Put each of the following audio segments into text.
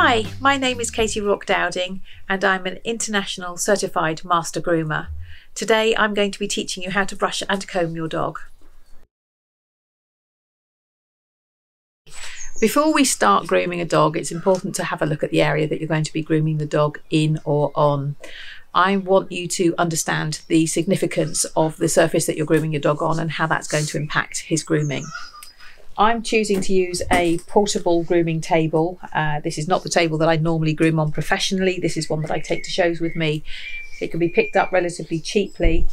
Hi, my name is Katie Rourke Dowding and I'm an International Certified Master Groomer. Today I'm going to be teaching you how to brush and comb your dog. Before we start grooming a dog, it's important to have a look at the area that you're going to be grooming the dog in or on. I want you to understand the significance of the surface that you're grooming your dog on and how that's going to impact his grooming. I'm choosing to use a portable grooming table. This is not the table that I normally groom on professionally. This is one that I take to shows with me. It can be picked up relatively cheaply.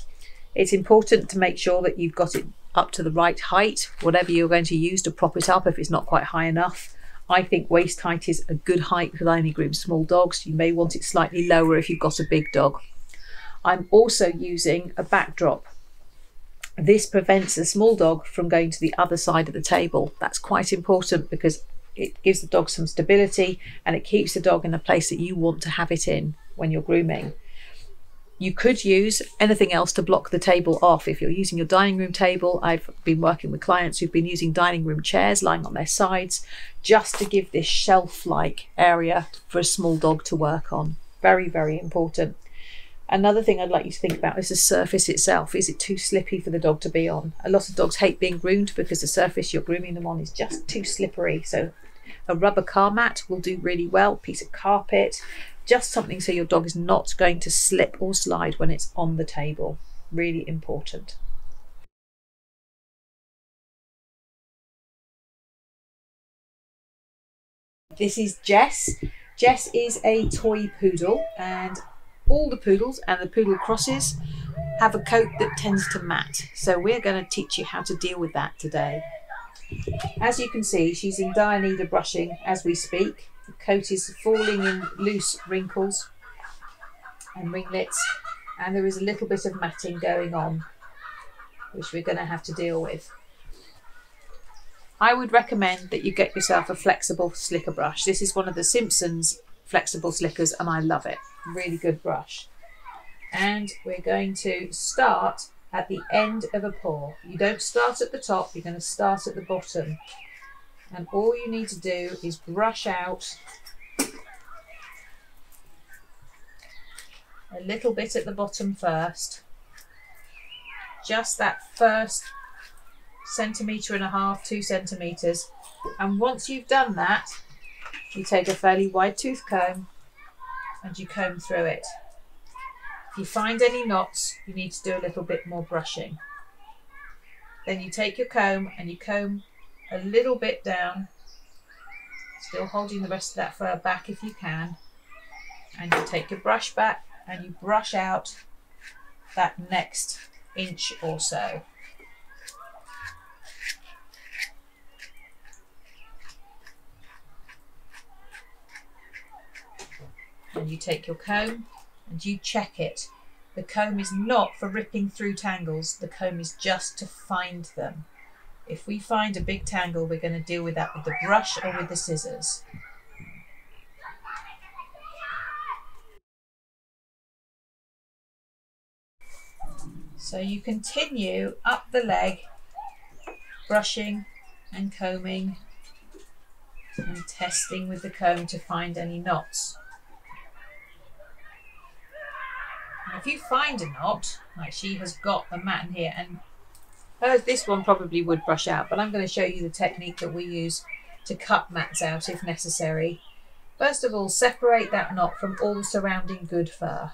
It's important to make sure that you've got it up to the right height, whatever you're going to use to prop it up if it's not quite high enough. I think waist height is a good height because I only groom small dogs. You may want it slightly lower if you've got a big dog. I'm also using a backdrop. This prevents a small dog from going to the other side of the table. That's quite important because it gives the dog some stability and it keeps the dog in a place that you want to have it in when you're grooming. You could use anything else to block the table off. If you're using your dining room table, I've been working with clients who've been using dining room chairs lying on their sides just to give this shelf-like area for a small dog to work on. Very, very important. Another thing I'd like you to think about is the surface itself. Is it too slippy for the dog to be on? A lot of dogs hate being groomed because the surface you're grooming them on is just too slippery. So a rubber car mat will do really well, piece of carpet, just something so your dog is not going to slip or slide when it's on the table. Really important. This is Jess. Jess is a toy poodle and all the poodles and the poodle crosses have a coat that tends to mat. So we're going to teach you how to deal with that today. As you can see, she's in dire need of brushing as we speak. The coat is falling in loose wrinkles and ringlets, and there is a little bit of matting going on, which we're going to have to deal with. I would recommend that you get yourself a flexible slicker brush. This is one of the Simpsons flexible slickers and I love it. Really good brush. And we're going to start at the end of a paw. You don't start at the top, you're going to start at the bottom. And all you need to do is brush out a little bit at the bottom first. Just that first 1.5 to 2 centimetres. And once you've done that, you take a fairly wide tooth comb and you comb through it. If you find any knots, you need to do a little bit more brushing. Then you take your comb and you comb a little bit down, still holding the rest of that fur back if you can, and you take your brush back and you brush out that next inch or so. And you take your comb and you check it. The comb is not for ripping through tangles, the comb is just to find them. If we find a big tangle, we're going to deal with that with the brush or with the scissors. So you continue up the leg, brushing and combing and testing with the comb to find any knots. And if you find a knot, like she has got the mat in here, and this one probably would brush out, but I'm going to show you the technique that we use to cut mats out if necessary. First of all, separate that knot from all the surrounding good fur.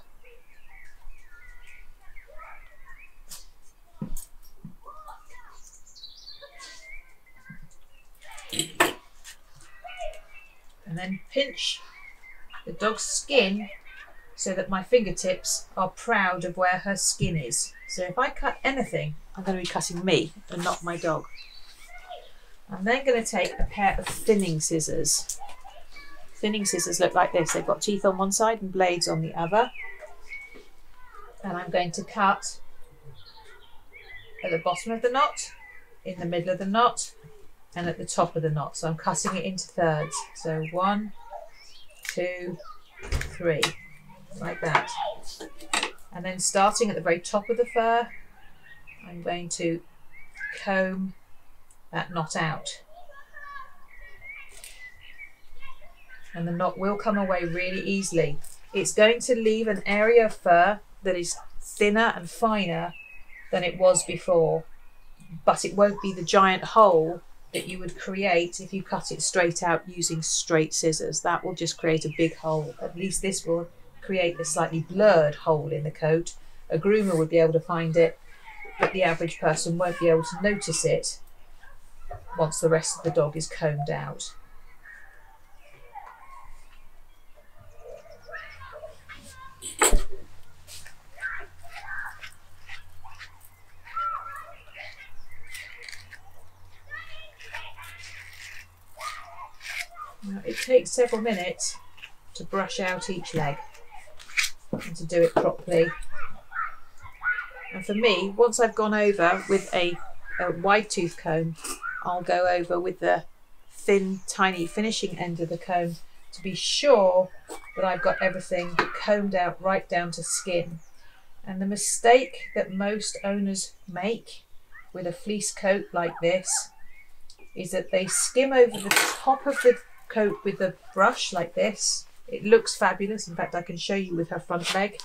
And then pinch the dog's skin so that my fingertips are proud of where her skin is. So if I cut anything, I'm going to be cutting me and not my dog. I'm then going to take a pair of thinning scissors. Thinning scissors look like this. They've got teeth on one side and blades on the other. And I'm going to cut at the bottom of the knot, in the middle of the knot, and at the top of the knot. So I'm cutting it into thirds. So 1, 2, 3, like that. And then starting at the very top of the fur, I'm going to comb that knot out. and the knot will come away really easily. It's going to leave an area of fur that is thinner and finer than it was before, but it won't be the giant hole that you would create if you cut it straight out using straight scissors. That will just create a big hole. At least this will create a slightly blurred hole in the coat. A groomer would be able to find it, but the average person won't be able to notice it once the rest of the dog is combed out. Now, it takes several minutes to brush out each leg and to do it properly. And for me, once I've gone over with a wide tooth comb, I'll go over with the thin, tiny finishing end of the comb to be sure that I've got everything combed out right down to skin. And the mistake that most owners make with a fleece coat like this is that they skim over the top of the coat with a brush like this. It looks fabulous. In fact, I can show you with her front leg.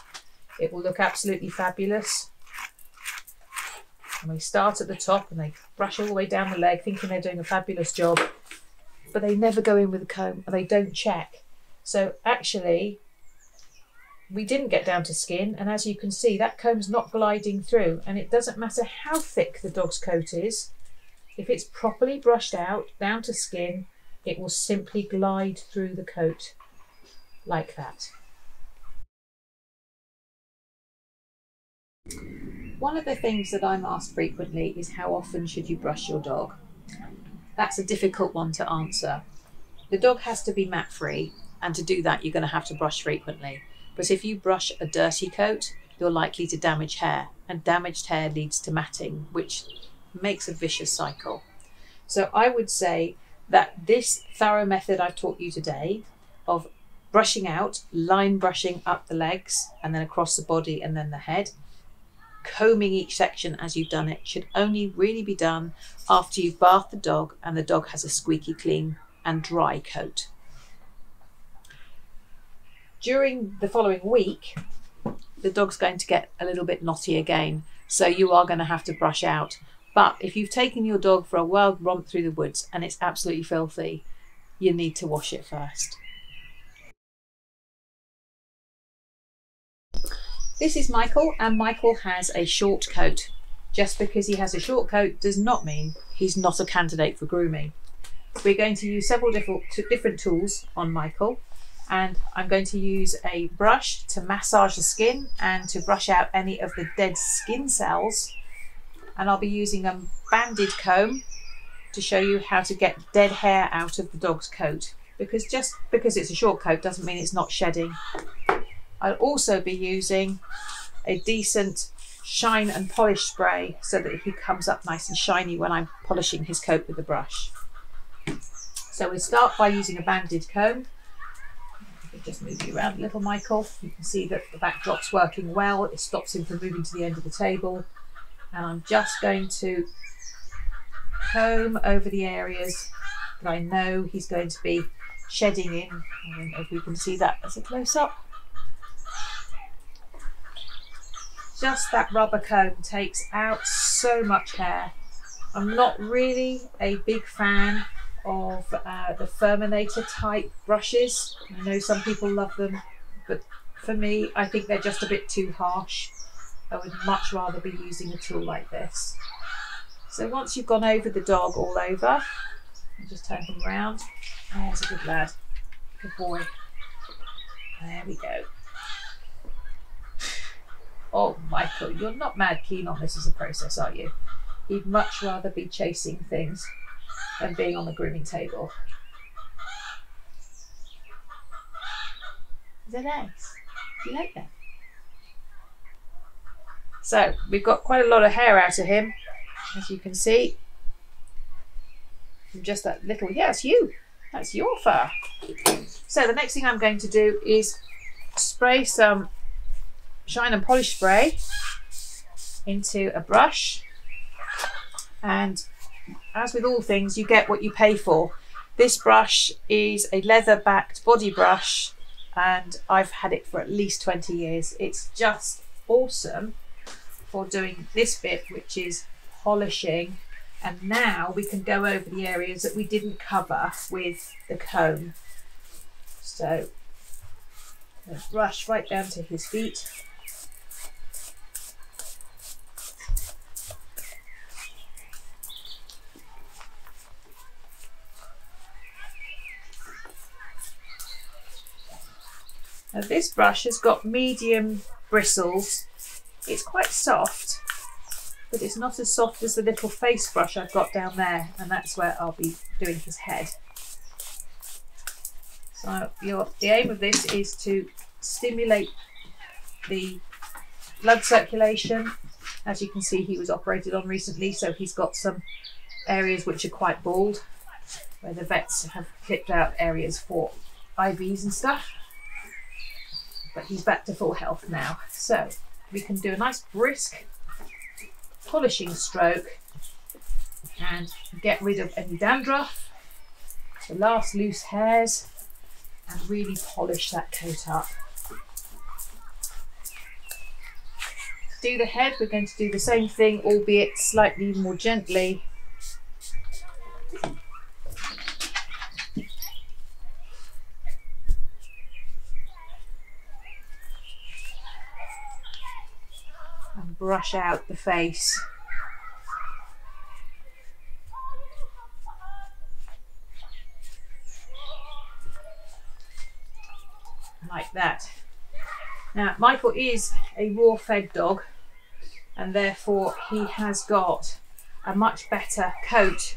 It will look absolutely fabulous. And they start at the top and they brush all the way down the leg thinking they're doing a fabulous job, but they never go in with a comb and they don't check. So actually we didn't get down to skin, and as you can see, that comb's not gliding through. And it doesn't matter how thick the dog's coat is, if it's properly brushed out down to skin, it will simply glide through the coat like that. One of the things that I'm asked frequently is how often should you brush your dog? That's a difficult one to answer. The dog has to be mat free, and to do that you're going to have to brush frequently. But if you brush a dirty coat, you're likely to damage hair, and damaged hair leads to matting, which makes a vicious cycle. So I would say that this thorough method I've taught you today of brushing out, line brushing up the legs and then across the body and then the head, combing each section as you've done it, should only really be done after you've bathed the dog and the dog has a squeaky clean and dry coat. During the following week, the dog's going to get a little bit knotty again, so you are going to have to brush out. But if you've taken your dog for a wild romp through the woods and it's absolutely filthy, you need to wash it first. This is Michael, and Michael has a short coat. Just because he has a short coat does not mean he's not a candidate for grooming. We're going to use several different tools on Michael, and I'm going to use a brush to massage the skin and to brush out any of the dead skin cells. And I'll be using a banded comb to show you how to get dead hair out of the dog's coat, because just because it's a short coat doesn't mean it's not shedding. I'll also be using a decent shine and polish spray so that he comes up nice and shiny when I'm polishing his coat with the brush. So we start by using a banded comb. I'll just move you around a little, Michael. You can see that the backdrop's working well. It stops him from moving to the end of the table. And I'm just going to comb over the areas that I know he's going to be shedding in. I don't know if we can see that as a close-up. Just that rubber comb takes out so much hair. I'm not really a big fan of the Furminator type brushes. I know some people love them, but for me, I think they're just a bit too harsh. I would much rather be using a tool like this. So once you've gone over the dog all over, I'll just turn him around. There's a good lad, good boy. There we go. Oh, Michael, you're not mad keen on this as a process, are you? You'd much rather be chasing things than being on the grooming table. Is that nice? Do you like that? So we've got quite a lot of hair out of him, as you can see. From just that little, yeah, it's you. That's your fur. So the next thing I'm going to do is spray some shine and polish spray into a brush, and as with all things, you get what you pay for. This brush is a leather-backed body brush and I've had it for at least 20 years. It's just awesome for doing this bit, which is polishing. And now we can go over the areas that we didn't cover with the comb. So I'm going to brush right down to his feet. Now this brush has got medium bristles. It's quite soft, but it's not as soft as the little face brush I've got down there, and that's where I'll be doing his head. So the aim of this is to stimulate the blood circulation. As you can see, he was operated on recently, so he's got some areas which are quite bald, where the vets have clipped out areas for IVs and stuff. But he's back to full health now. So we can do a nice brisk polishing stroke and get rid of any dandruff, the last loose hairs, and really polish that coat up. To do the head, we're going to do the same thing, albeit slightly more gently. Brush out the face. Like that. Now, Michael is a raw-fed dog, and therefore he has got a much better coat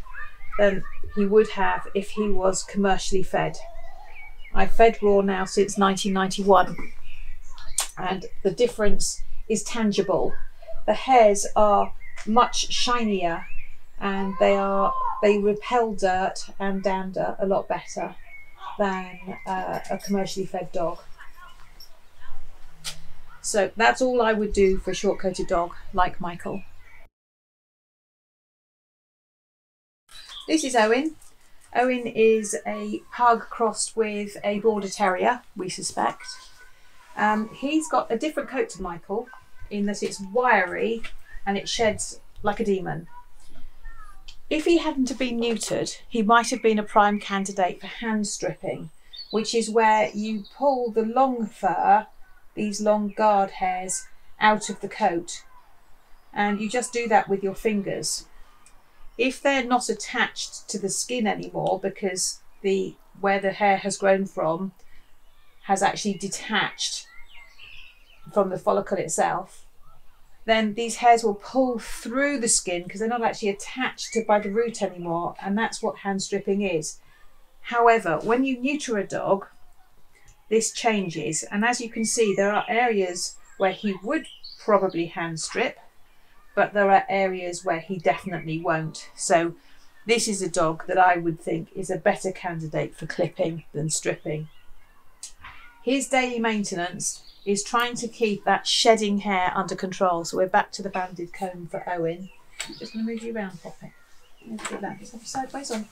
than he would have if he was commercially fed. I've fed raw now since 1991, and the difference is tangible. The hairs are much shinier and they repel dirt and dander a lot better than a commercially fed dog. So that's all I would do for a short-coated dog like Michael. This is Owen. Owen is a pug crossed with a border terrier, we suspect. He's got a different coat to Michael, in that it's wiry and it sheds like a demon. If he hadn't have been neutered, he might have been a prime candidate for hand stripping, which is where you pull the long fur, these long guard hairs, out of the coat. And you just do that with your fingers. If they're not attached to the skin anymore, because where the hair has grown from has actually detached from the follicle itself, then these hairs will pull through the skin because they're not actually attached to by the root anymore, and that's what hand stripping is. However, when you neuter a dog, this changes, and as you can see, there are areas where he would probably hand strip, but there are areas where he definitely won't. So this is a dog that I would think is a better candidate for clipping than stripping. His daily maintenance is trying to keep that shedding hair under control. So we're back to the banded comb for Owen. Just going to move you around, Poppy. Let's do that. Just have you sideways on.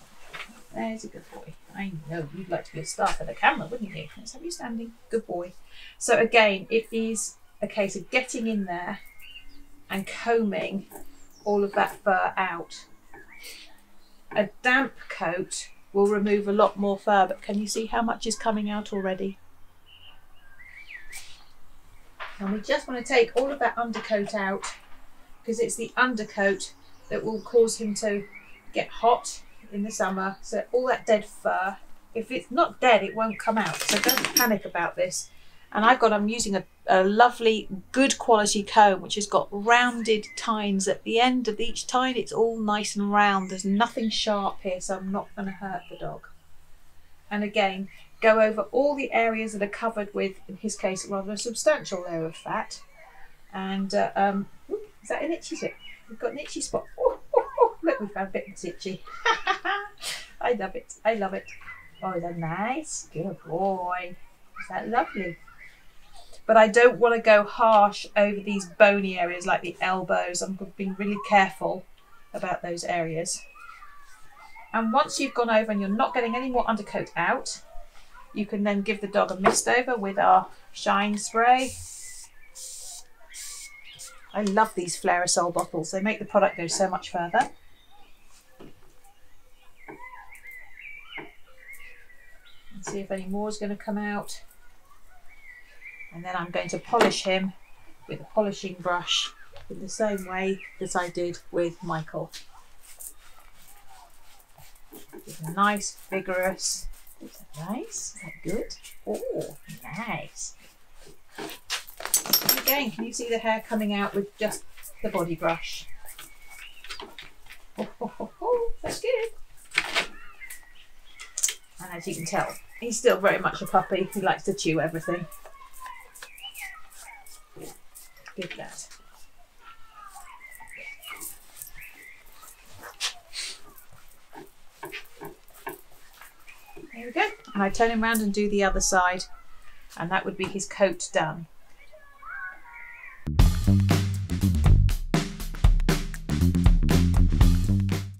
There's a good boy. I know you'd like to be a star for the camera, wouldn't you? Let's have you standing. Good boy. So again, it is a case of getting in there and combing all of that fur out. A damp coat will remove a lot more fur, but can you see how much is coming out already? And we just want to take all of that undercoat out, because it's the undercoat that will cause him to get hot in the summer. So all that dead fur, if it's not dead, it won't come out. So don't panic about this. And I'm using a lovely, good quality comb, which has got rounded tines at the end of each tine. It's all nice and round. There's nothing sharp here, so I'm not going to hurt the dog. And again, go over all the areas that are covered with, in his case, rather a substantial layer of fat. And is that an itchy tip? We've got an itchy spot. Oh, oh, oh, look, we found a bit that's itchy. I love it. I love it. Oh, they're nice. Good boy. Is that lovely? But I don't want to go harsh over these bony areas like the elbows. I'm being really careful about those areas. And once you've gone over and you're not getting any more undercoat out, you can then give the dog a mist over with our shine spray. I love these Flaresol bottles. They make the product go so much further. Let's see if any more is going to come out. And then I'm going to polish him with a polishing brush in the same way that I did with Michael. Give a nice, vigorous, is that nice? Is that good? Oh, nice. And again, can you see the hair coming out with just the body brush? Oh, oh, oh, oh, that's good. And as you can tell, he's still very much a puppy. He likes to chew everything. Give that. There we go. And I turn him round and do the other side, and that would be his coat done.